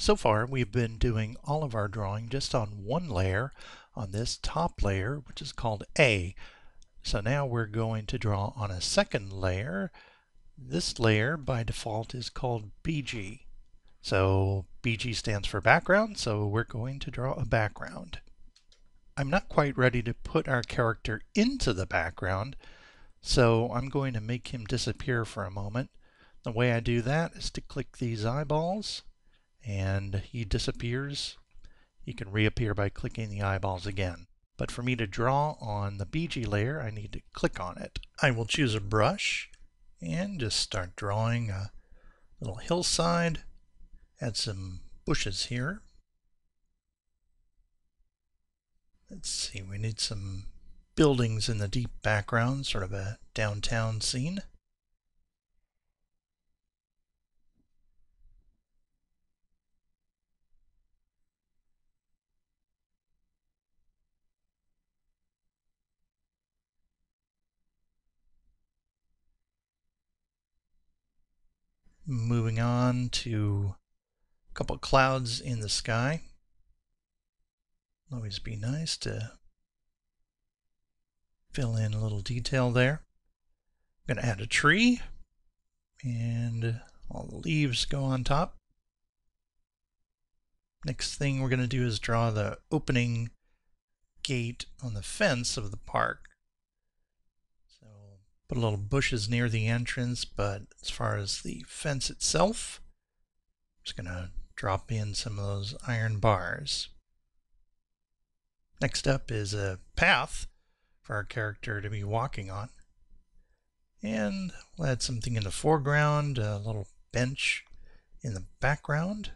So far we've been doing all of our drawing just on one layer, on this top layer, which is called A. So now we're going to draw on a second layer. This layer by default is called BG. So BG stands for background, so we're going to draw a background. I'm not quite ready to put our character into the background, so I'm going to make him disappear for a moment. The way I do that is to click these eyeballs and he disappears. He can reappear by clicking the eyeballs again. But for me to draw on the BG layer, I need to click on it. I will choose a brush and just start drawing a little hillside. Add some bushes here. Let's see, we need some buildings in the deep background, sort of a downtown scene. Moving on to a couple clouds in the sky. Always be nice to fill in a little detail there. I'm going to add a tree and all the leaves go on top. Next thing we're going to do is draw the opening gate on the fence of the park. So put a little bushes near the entrance, but as far as the fence itself, I'm just going to drop in some of those iron bars. Next up is a path for our character to be walking on. And we'll add something in the foreground, a little bench in the background.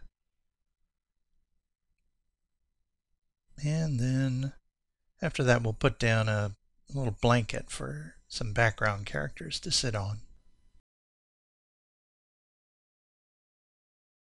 And then after that we'll put down a little blanket for some background characters to sit on.